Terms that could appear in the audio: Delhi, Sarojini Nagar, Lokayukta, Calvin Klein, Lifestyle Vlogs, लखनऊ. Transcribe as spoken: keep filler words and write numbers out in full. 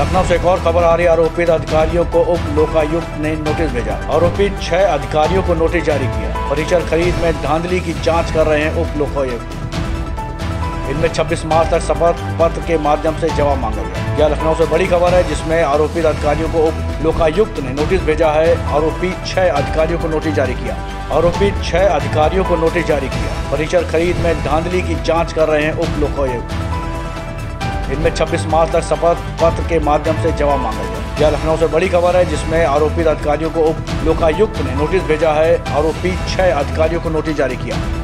लखनऊ से एक और खबर आ रही है। आरोपित अधिकारियों को उप लोकायुक्त ने नोटिस भेजा। आरोपित छह अधिकारियों को नोटिस जारी किया। फर्नीचर खरीद में धांधली की जांच कर रहे हैं उप लोकायुक्त। इनमें छब्बीस मार्च तक शपथ पत्र के माध्यम से जवाब मांगा गया। यह लखनऊ से बड़ी खबर है, जिसमें आरोपित अधिकारियों को उप लोकायुक्त ने नोटिस भेजा है। आरोपी छह अधिकारियों को नोटिस जारी किया। आरोपी छह अधिकारियों को नोटिस जारी किया। फर्नीचर खरीद में धांधली की जांच कर रहे हैं उप लोकायुक्त। इनमें छब्बीस मार्च तक शपथ पत्र के माध्यम से जवाब मांगा गया। यह लखनऊ से बड़ी खबर है, जिसमें आरोपित अधिकारियों को उप लोकायुक्त ने नोटिस भेजा है। आरोपी छह अधिकारियों को नोटिस जारी किया।